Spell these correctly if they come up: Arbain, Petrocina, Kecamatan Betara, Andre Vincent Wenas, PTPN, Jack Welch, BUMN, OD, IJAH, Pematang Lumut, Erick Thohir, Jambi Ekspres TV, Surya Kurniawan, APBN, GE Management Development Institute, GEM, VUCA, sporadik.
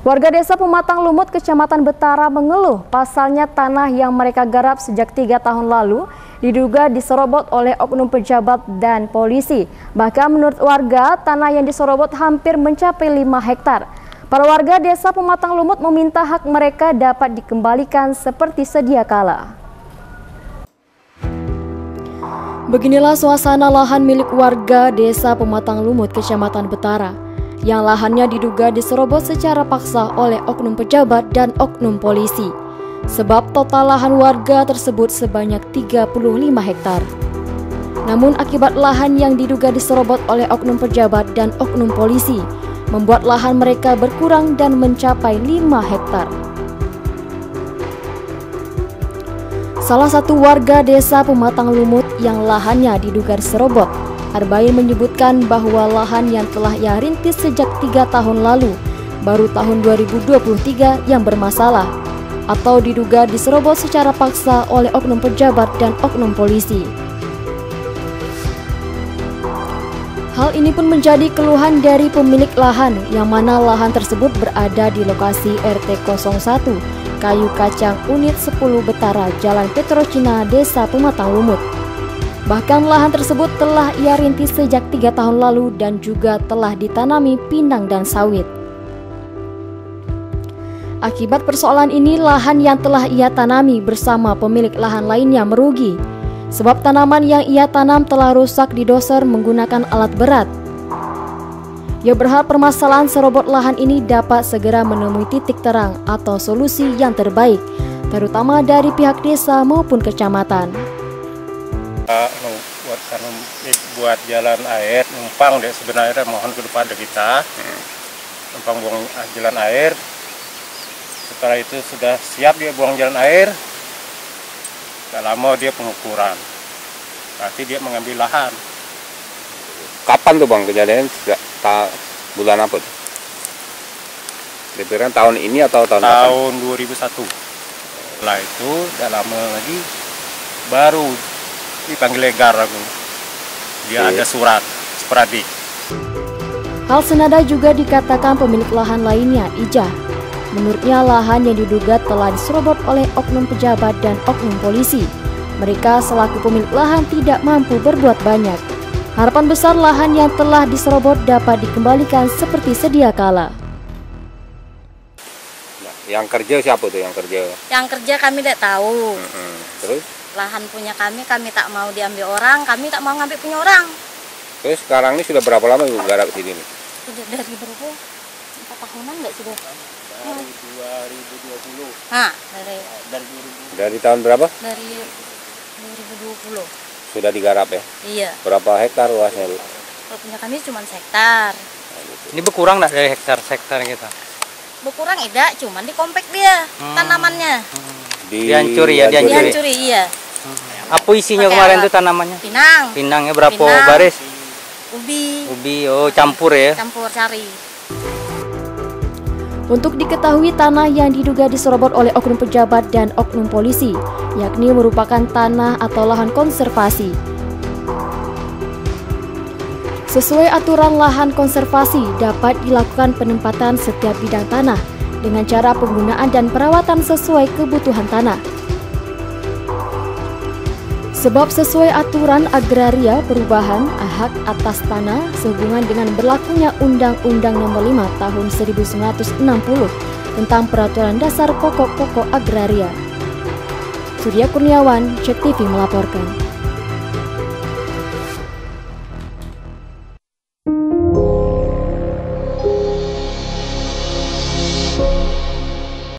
Warga desa Pematang Lumut, Kecamatan Betara mengeluh pasalnya tanah yang mereka garap sejak 3 tahun lalu diduga diserobot oleh oknum pejabat dan polisi. Bahkan menurut warga, tanah yang diserobot hampir mencapai 5 hektar. Para warga desa Pematang Lumut meminta hak mereka dapat dikembalikan seperti sedia kala. Beginilah suasana lahan milik warga desa Pematang Lumut, Kecamatan Betara, yang lahannya diduga diserobot secara paksa oleh oknum pejabat dan oknum polisi. Sebab total lahan warga tersebut sebanyak 35 hektar. Namun akibat lahan yang diduga diserobot oleh oknum pejabat dan oknum polisi, membuat lahan mereka berkurang dan mencapai 5 hektar. Salah satu warga desa Pematang Lumut yang lahannya diduga diserobot, Arbain menyebutkan bahwa lahan yang telah ia rintis sejak 3 tahun lalu, baru tahun 2023 yang bermasalah, atau diduga diserobot secara paksa oleh oknum pejabat dan oknum polisi. Hal ini pun menjadi keluhan dari pemilik lahan, yang mana lahan tersebut berada di lokasi RT 01, Kayu Kacang Unit 10 Betara, Jalan Petrocina, Desa Pematang Lumut. Bahkan lahan tersebut telah ia rintis sejak 3 tahun lalu dan juga telah ditanami pinang dan sawit. Akibat persoalan ini, lahan yang telah ia tanami bersama pemilik lahan lainnya merugi. Sebab tanaman yang ia tanam telah rusak di doser menggunakan alat berat. Ia berharap permasalahan serobot lahan ini dapat segera menemui titik terang atau solusi yang terbaik, terutama dari pihak desa maupun kecamatan. Karena buat jalan air numpang deh sebenarnya, mohon ke depan kita numpang buang jalan air. Setelah itu sudah siap dia buang jalan air, tak lama dia pengukuran, berarti dia mengambil lahan. Kapan tuh bang kejadian? Bulan apa tuh? Dikira tahun ini atau tahun 2001. Setelah itu tak lama lagi baru dipanggil legar aku. Dia ada surat sporadik. Hal senada juga dikatakan pemilik lahan lainnya, IJAH. Menurutnya lahan yang diduga telah diserobot oleh oknum pejabat dan oknum polisi. Mereka selaku pemilik lahan tidak mampu berbuat banyak. Harapan besar lahan yang telah diserobot dapat dikembalikan seperti sedia kala. Yang kerja siapa tuh yang kerja? Yang kerja kami tidak tahu. Terus? Lahan punya kami tak mau diambil orang, kami tak mau ngambil punya orang. Terus sekarang ini sudah berapa lama Ibu garap sini nih? Sudah dari berapa? 4 tahunan nggak sudah? Dari 2020. Nah, dari tahun berapa? Dari 2020. Sudah digarap ya? Iya. Berapa hektar luasnya Bu? Kalau punya kami cuma hektar. Ini berkurang nggak dari hektar kita? Berkurang tidak, cuman di komplek dia tanamannya. Dihancuri iya. Apa isinya kemarin itu tanamannya? Pinang. Pinangnya berapa baris? Ubi, campur ya? Campur sari. Untuk diketahui tanah yang diduga diserobot oleh oknum pejabat dan oknum polisi, yakni merupakan tanah atau lahan konservasi. Sesuai aturan lahan konservasi dapat dilakukan penempatan setiap bidang tanah dengan cara penggunaan dan perawatan sesuai kebutuhan tanah. Sebab sesuai aturan agraria, perubahan hak atas tanah sehubungan dengan berlakunya Undang-Undang Nomor 5 Tahun 1960 tentang Peraturan Dasar Pokok-pokok Agraria. Surya Kurniawan, JEK TV melaporkan.